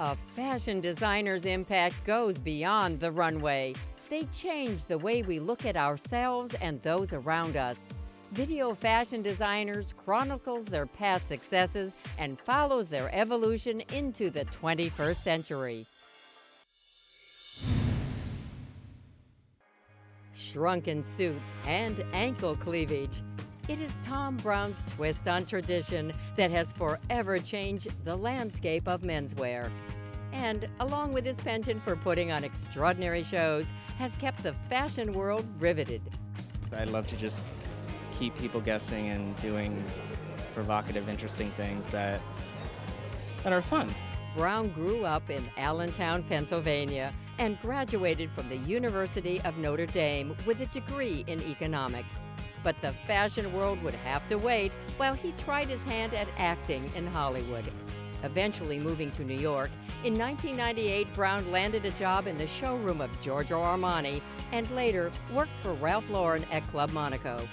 A fashion designer's impact goes beyond the runway. They change the way we look at ourselves and those around us. Video Fashion Designers chronicles their past successes and follows their evolution into the 21st century. Shrunken suits and ankle cleavage. It is Thom Browne's twist on tradition that has forever changed the landscape of menswear. And, along with his penchant for putting on extraordinary shows, has kept the fashion world riveted. I love to just keep people guessing and doing provocative, interesting things that are fun. Browne grew up in Allentown, Pennsylvania, and graduated from the University of Notre Dame with a degree in economics. But the fashion world would have to wait while he tried his hand at acting in Hollywood. Eventually moving to New York, in 1998, Browne landed a job in the showroom of Giorgio Armani and later worked for Ralph Lauren at Club Monaco.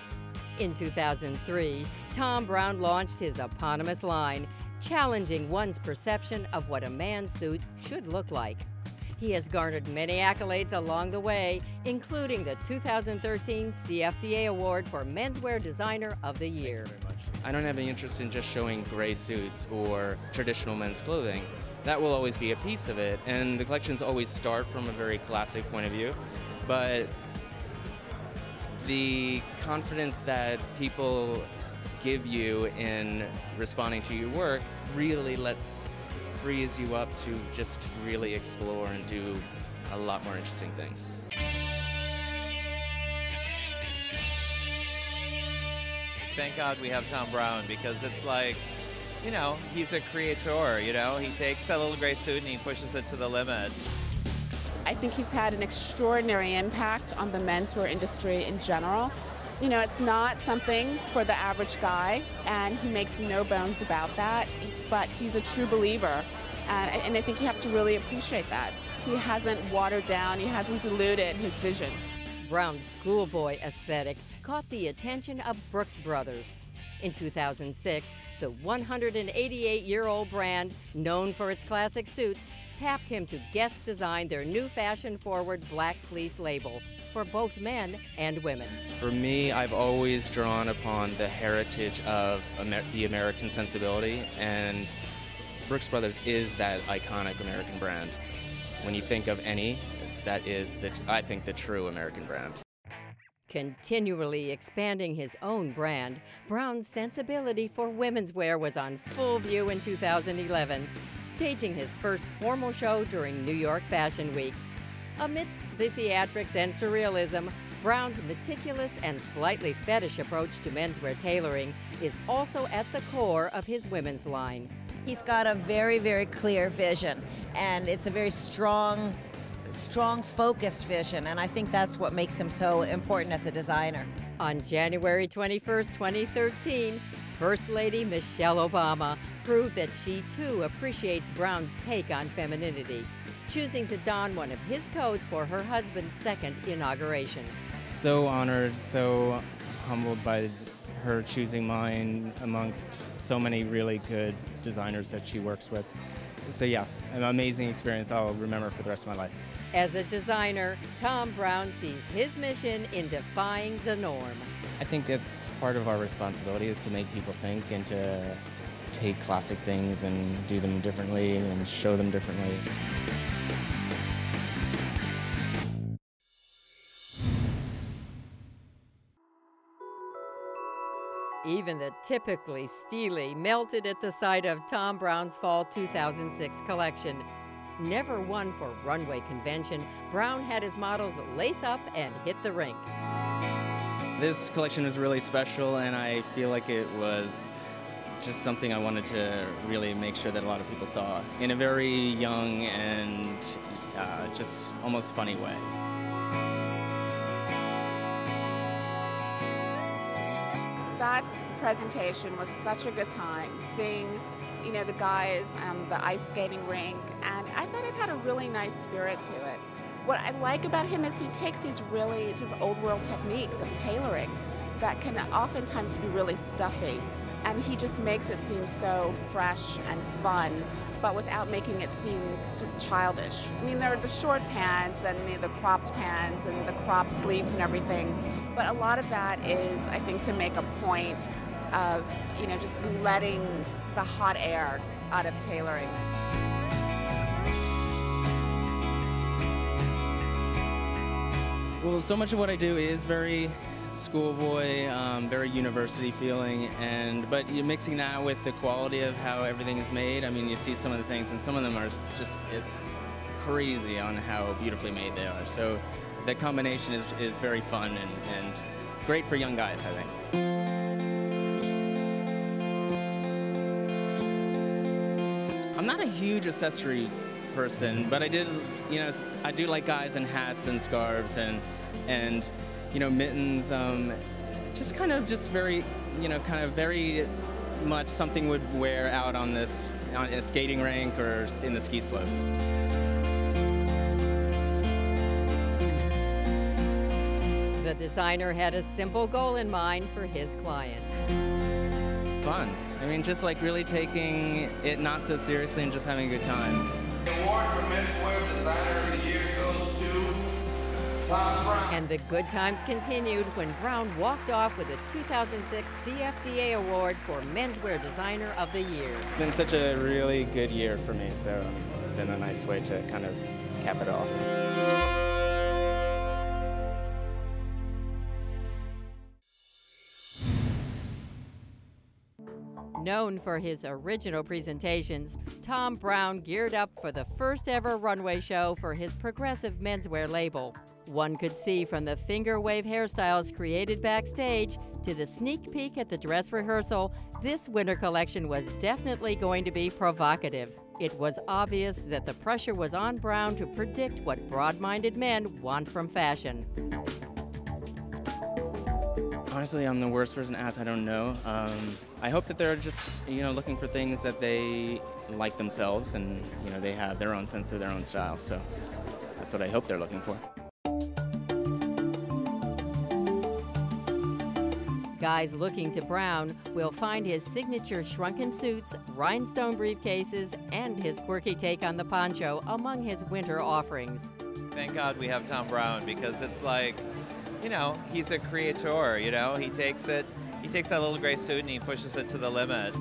In 2003, Thom Browne launched his eponymous line, challenging one's perception of what a man's suit should look like. He has garnered many accolades along the way, including the 2013 CFDA Award for Menswear Designer of the Year. I don't have any interest in just showing gray suits or traditional men's clothing. That will always be a piece of it, and the collections always start from a very classic point of view. But the confidence that people give you in responding to your work really frees you up to just really explore and do a lot more interesting things. Thank God we have Thom Browne, because it's like, you know, he's a creator, you know? He takes that little gray suit and he pushes it to the limit. I think he's had an extraordinary impact on the menswear industry in general. You know, it's not something for the average guy, and he makes no bones about that, but he's a true believer, and I think you have to really appreciate that. He hasn't watered down, he hasn't diluted his vision. Browne's schoolboy aesthetic caught the attention of Brooks Brothers. In 2006, the 188-year-old brand, known for its classic suits, tapped him to guest design their new fashion-forward black fleece label for both men and women. For me, I've always drawn upon the heritage of the American sensibility, and Brooks Brothers is that iconic American brand. When you think of any, that is, I think, the true American brand. Continually expanding his own brand, Browne's sensibility for women's wear was on full view in 2011, staging his first formal show during New York Fashion Week. Amidst the theatrics and surrealism, Browne's meticulous and slightly fetish approach to menswear tailoring is also at the core of his women's line. He's got a very, very clear vision, and it's a very strong, focused vision, and I think that's what makes him so important as a designer. On January 21st, 2013, First Lady Michelle Obama proved that she too appreciates Browne's take on femininity, choosing to don one of his coats for her husband's second inauguration. So honored, so humbled by her choosing mine amongst so many really good designers that she works with. So yeah, an amazing experience I'll remember for the rest of my life. As a designer, Thom Browne sees his mission in defying the norm. I think that's part of our responsibility, is to make people think and to take classic things and do them differently and show them differently. Even the typically steely melted at the sight of Thom Browne's fall 2006 collection. Never one for runway convention, Browne had his models lace up and hit the rink. This collection was really special, and I feel like it was just something I wanted to really make sure that a lot of people saw in a very young and just almost funny way. That presentation was such a good time, seeing, you know, the guys and the ice skating rink, and I thought it had a really nice spirit to it. What I like about him is he takes these really sort of old world techniques of tailoring that can oftentimes be really stuffy, and he just makes it seem so fresh and fun but without making it seem sort of childish. I mean, there are the short pants and the cropped pants and the cropped sleeves and everything, but a lot of that is, I think, to make a point of, you know, just letting the hot air out of tailoring. Well, so much of what I do is very schoolboy, very university feeling, but you're mixing that with the quality of how everything is made. I mean, you see some of the things, and some of them are just, it's crazy on how beautifully made they are. So the combination is very fun and great for young guys, I think. I'm not a huge accessory person, but I did, you know, I do like guys in hats and scarves and you know, mittens. Just kind of just very, you know, kind of very much something would wear out on this, on a skating rink or in the ski slopes. The designer had a simple goal in mind for his clients. Fun. I mean, just like really taking it not so seriously and just having a good time. The award for Menswear Designer of the Year goes to Thom Browne. And the good times continued when Brown walked off with a 2006 CFDA award for Menswear Designer of the Year. It's been such a really good year for me, so it's been a nice way to kind of cap it off. Known for his original presentations, Thom Browne geared up for the first ever runway show for his progressive menswear label. One could see from the finger wave hairstyles created backstage to the sneak peek at the dress rehearsal, this winter collection was definitely going to be provocative. It was obvious that the pressure was on Browne to predict what broad-minded men want from fashion. Honestly, I'm the worst person to ask. I don't know. I hope that they're just, you know, looking for things that they like themselves, and you know, they have their own sense of their own style. So that's what I hope they're looking for. Guys looking to Browne will find his signature shrunken suits, rhinestone briefcases, and his quirky take on the poncho among his winter offerings. Thank God we have Thom Browne, because it's like, you know, he's a creator, you know, he takes that little gray suit and he pushes it to the limit.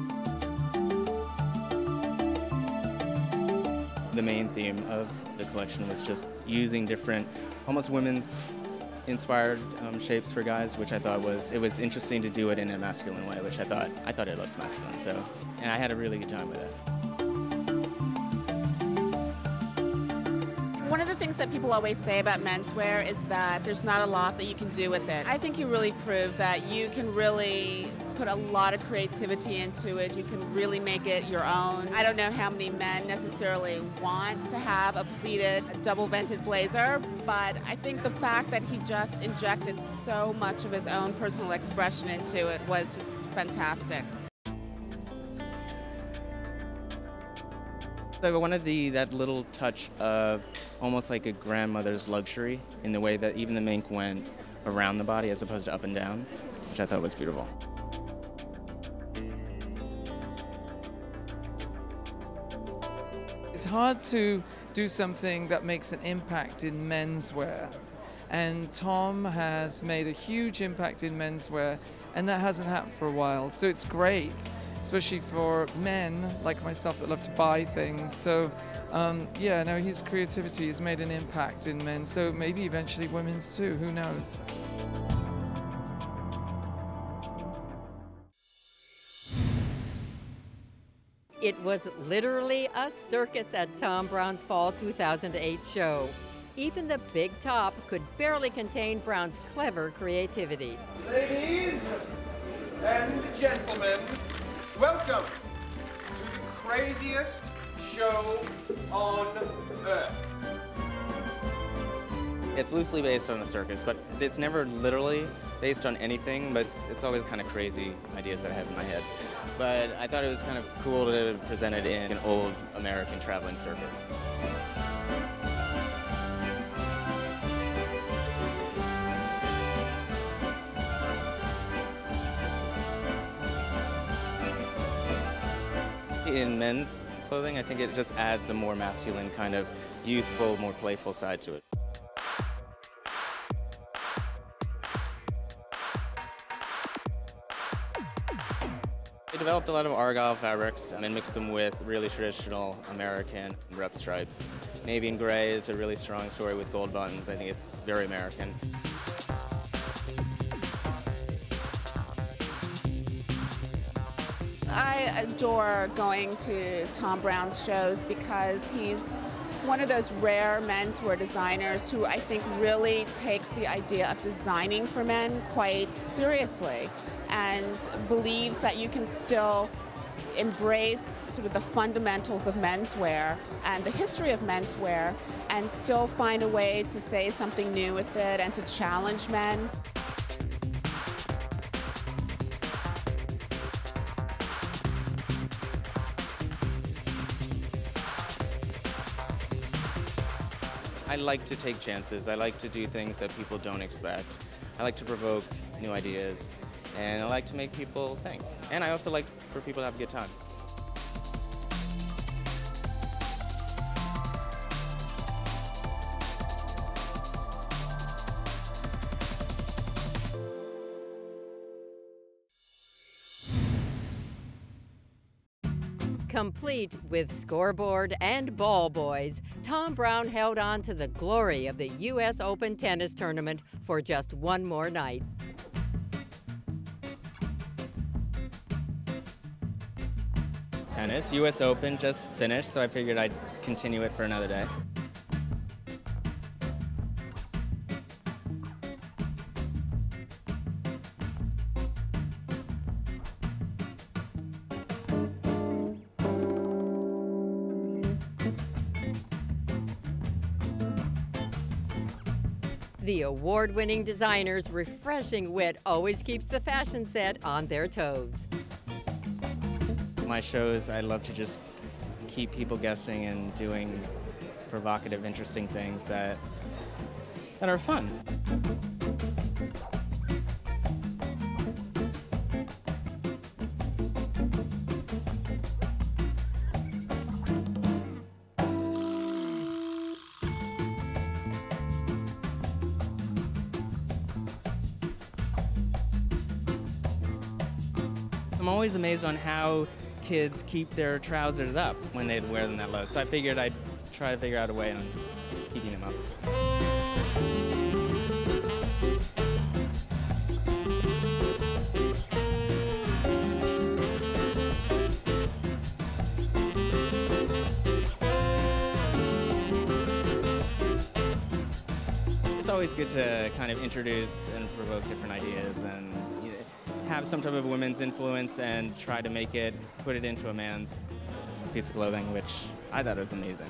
The main theme of the collection was just using different, almost women's inspired shapes for guys, which I thought it was interesting to do it in a masculine way, which I thought it looked masculine, so, and I had a really good time with it. One of the things that people always say about menswear is that there's not a lot that you can do with it. I think you really prove that you can really put a lot of creativity into it. You can really make it your own. I don't know how many men necessarily want to have a pleated, double-vented blazer, but I think the fact that he just injected so much of his own personal expression into it was just fantastic. I wanted that little touch of almost like a grandmother's luxury in the way that even the mink went around the body as opposed to up and down, which I thought was beautiful. It's hard to do something that makes an impact in menswear, and Thom has made a huge impact in menswear, and that hasn't happened for a while, so it's great. Especially for men like myself that love to buy things. So yeah, no, his creativity has made an impact in men, so maybe eventually women's too, who knows. It was literally a circus at Thom Browne's Fall 2008 show. Even the big top could barely contain Browne's clever creativity. Ladies and gentlemen, welcome to the craziest show on earth. It's loosely based on the circus, but it's never literally based on anything, but it's always kind of crazy ideas that I have in my head. But I thought it was kind of cool to present it in an old American traveling circus. In men's clothing. I think it just adds a more masculine kind of youthful, more playful side to it. I developed a lot of argyle fabrics and I mixed them with really traditional American rep stripes. Navy and gray is a really strong story with gold buttons. I think it's very American. I adore going to Thom Browne's shows because he's one of those rare menswear designers who I think really takes the idea of designing for men quite seriously and believes that you can still embrace sort of the fundamentals of menswear and the history of menswear and still find a way to say something new with it and to challenge men. I like to take chances. I like to do things that people don't expect. I like to provoke new ideas, and I like to make people think. And I also like for people to have a good time. Complete with scoreboard and ball boys, Thom Browne held on to the glory of the U.S. Open tennis tournament for just one more night. Tennis, U.S. Open just finished, so I figured I'd continue it for another day. The award-winning designer's refreshing wit always keeps the fashion set on their toes. My shows, I love to just keep people guessing and doing provocative, interesting things that are fun. I'm always amazed on how kids keep their trousers up when they wear them that low, so I figured I'd try to figure out a way on keeping them up. It's always good to kind of introduce and provoke different ideas and have some type of women's influence and try to make it, put it into a man's piece of clothing, which I thought was amazing.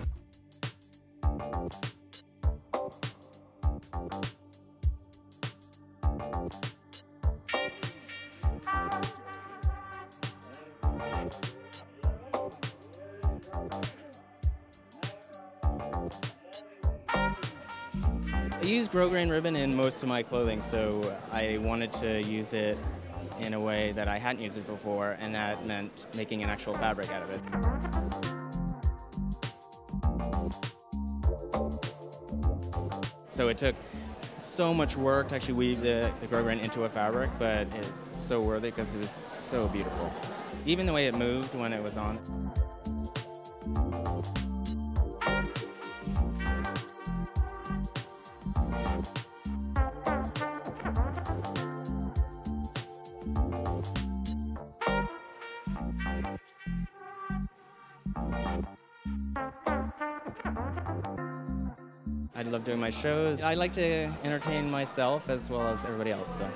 I use grosgrain ribbon in most of my clothing, so I wanted to use it in a way that I hadn't used it before, and that meant making an actual fabric out of it. So it took so much work to actually weave the grosgrain into a fabric, but it's so worth it because it was so beautiful. Even the way it moved when it was on. I love doing my shows. I like to entertain myself as well as everybody else. So.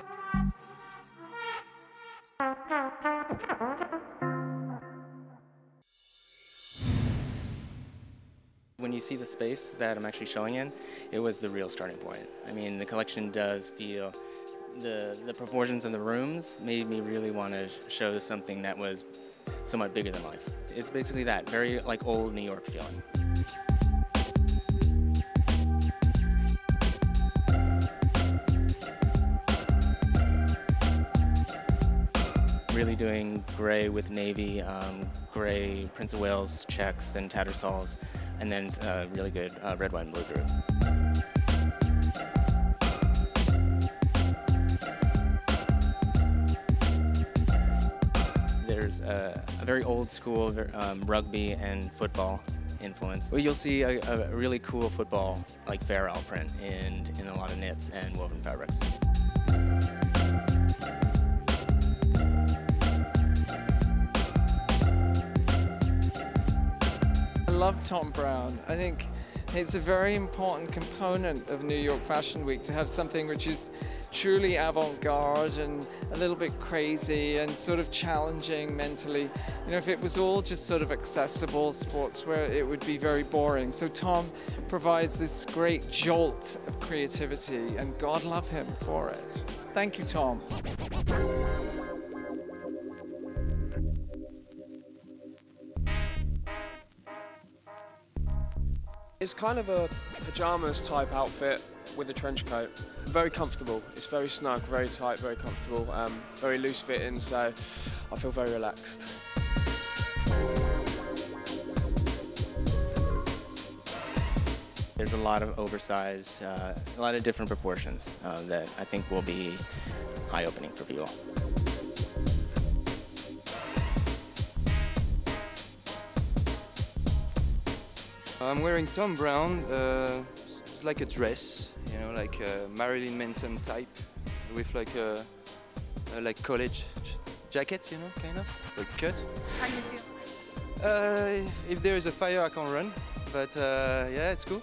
When you see the space that I'm actually showing in, it was the real starting point. I mean, the collection does feel, the proportions in the rooms made me really want to show something that was somewhat bigger than life. It's basically that, very like old New York feeling. really doing gray with navy, gray Prince of Wales checks and tattersalls, and then a really good red, white, and blue group. There's a very old school rugby and football influence. Well, you'll see a really cool football, like Farrell print, in a lot of knits and woven fabrics. I love Thom Browne. I think it's a very important component of New York Fashion Week to have something which is truly avant-garde and a little bit crazy and sort of challenging mentally. You know, if it was all just sort of accessible sportswear, it would be very boring. So Thom provides this great jolt of creativity, and God love him for it. Thank you, Thom. It's kind of a pajamas type outfit with a trench coat. Very comfortable. It's very snug, very tight, very comfortable, very loose fitting, so I feel very relaxed. There's a lot of oversized, a lot of different proportions that I think will be eye-opening for people. I'm wearing Thom Browne. It's like a dress, you know, like a Marilyn Manson type, with like a college jacket, you know, kind of like cut. How do you feel? If there is a fire, I can't run, but yeah, it's cool.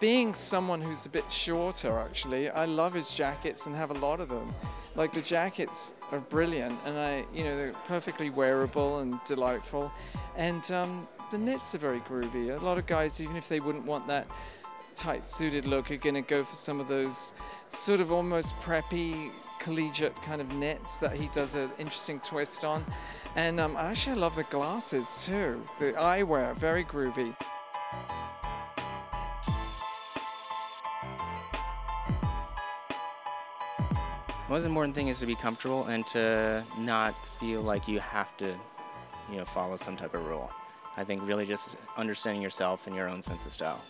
Being someone who's a bit shorter, actually, I love his jackets and have a lot of them. Like, the jackets are brilliant, and they're perfectly wearable and delightful. And the knits are very groovy. A lot of guys, even if they wouldn't want that tight-suited look, are gonna go for some of those sort of almost preppy, collegiate kind of knits that he does an interesting twist on. And actually, I love the glasses too. The eyewear, very groovy. The most important thing is to be comfortable and to not feel like you have to, follow some type of rule. I think really just understanding yourself and your own sense of style.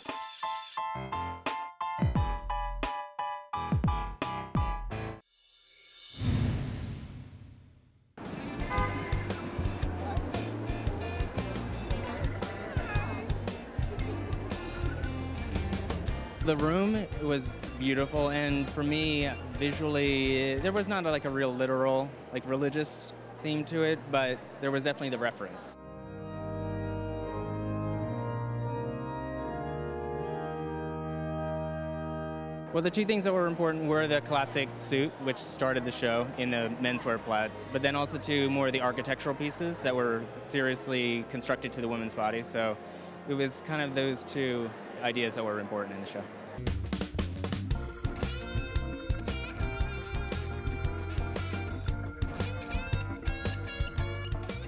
The room was beautiful, and for me, visually, there was not like a real literal, like religious theme to it, but there was definitely the reference. Well, the two things that were important were the classic suit, which started the show in the menswear plaids, but then also two more of the architectural pieces that were seriously constructed to the women's body. So it was kind of those two ideas that were important in the show.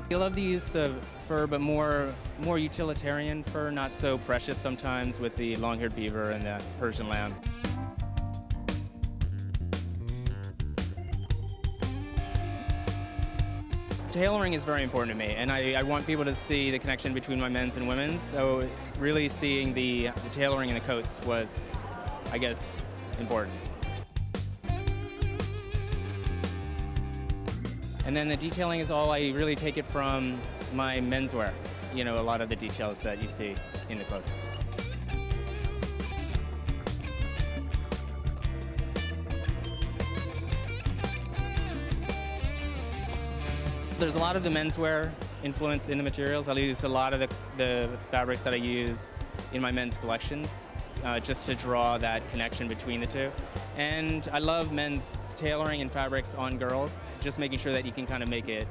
I love the use of fur, but more utilitarian fur, not so precious sometimes with the long-haired beaver and the Persian lamb. Tailoring is very important to me, and I want people to see the connection between my men's and women's, so really seeing the tailoring in the coats was, I guess, important. And then the detailing is all, I really take it from my menswear, a lot of the details that you see in the clothes. There's a lot of the menswear influence in the materials. I'll use a lot of the fabrics that I use in my men's collections just to draw that connection between the two. And I love men's tailoring and fabrics on girls, just making sure that you can kind of make it,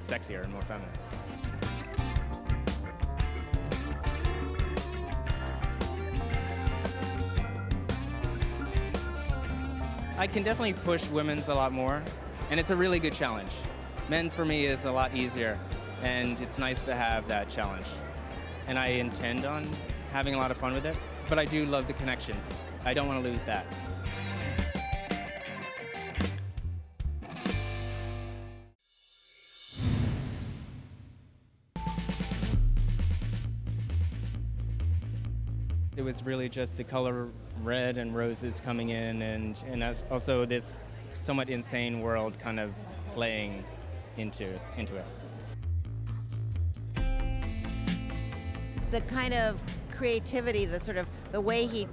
sexier and more feminine. I can definitely push women's a lot more, and it's a really good challenge. Men's for me is a lot easier, and it's nice to have that challenge. And I intend on having a lot of fun with it. but I do love the connections. I don't want to lose that. It was really just the color red and roses coming in, and also this somewhat insane world kind of playing into it. The kind of creativity, the sort of the way he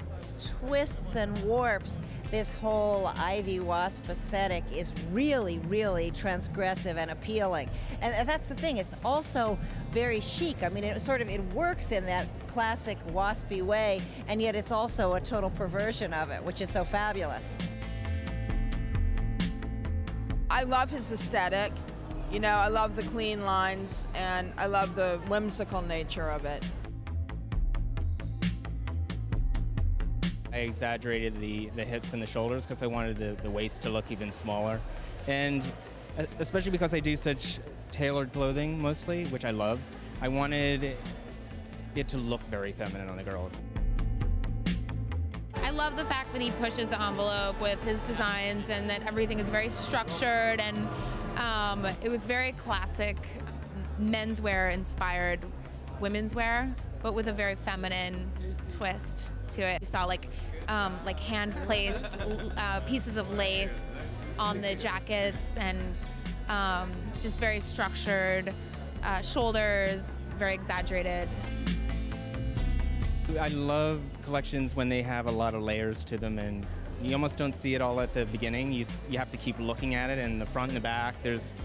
twists and warps this whole Ivy Wasp aesthetic is really, really transgressive and appealing. And that's the thing, it's also very chic. I mean, it works in that classic waspy way, and yet it's also a total perversion of it, which is so fabulous. I love his aesthetic. You know, I love the clean lines, and I love the whimsical nature of it. I exaggerated the hips and the shoulders because I wanted the waist to look even smaller. And especially because I do such tailored clothing mostly, which I love, I wanted it to look very feminine on the girls. I love the fact that he pushes the envelope with his designs and that everything is very structured, and it was very classic menswear inspired women's wear, but with a very feminine twist to it. You saw like hand-placed pieces of lace on the jackets, and just very structured shoulders, very exaggerated. I love collections when they have a lot of layers to them, and you almost don't see it all at the beginning. You have to keep looking at it, and the front and the back, there's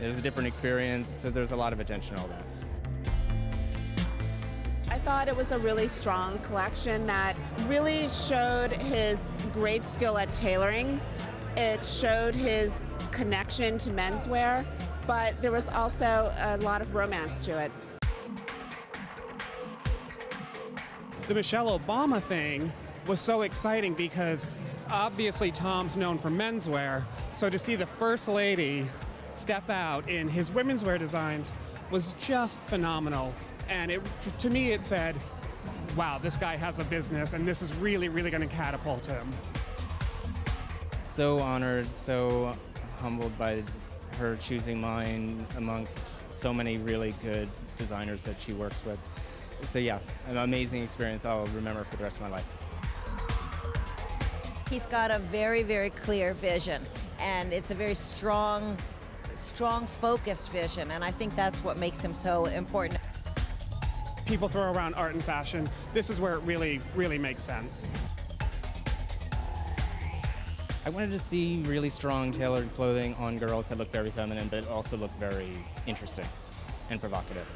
a different experience, so there's a lot of attention to all that. I thought it was a really strong collection that really showed his great skill at tailoring. It showed his connection to menswear, but there was also a lot of romance to it. The Michelle Obama thing was so exciting because obviously Thom's known for menswear, so to see the First Lady step out in his women's wear designs was just phenomenal. And to me, it said, wow, this guy has a business, and this is really, really going to catapult him. So honored, so humbled by her choosing mine amongst so many really good designers that she works with. So yeah, an amazing experience I'll remember for the rest of my life. He's got a very, very clear vision, and it's a very strong focused vision, and I think that's what makes him so important. People throw around art and fashion. This is where it really, really makes sense. I wanted to see really strong tailored clothing on girls that looked very feminine, but also looked very interesting and provocative.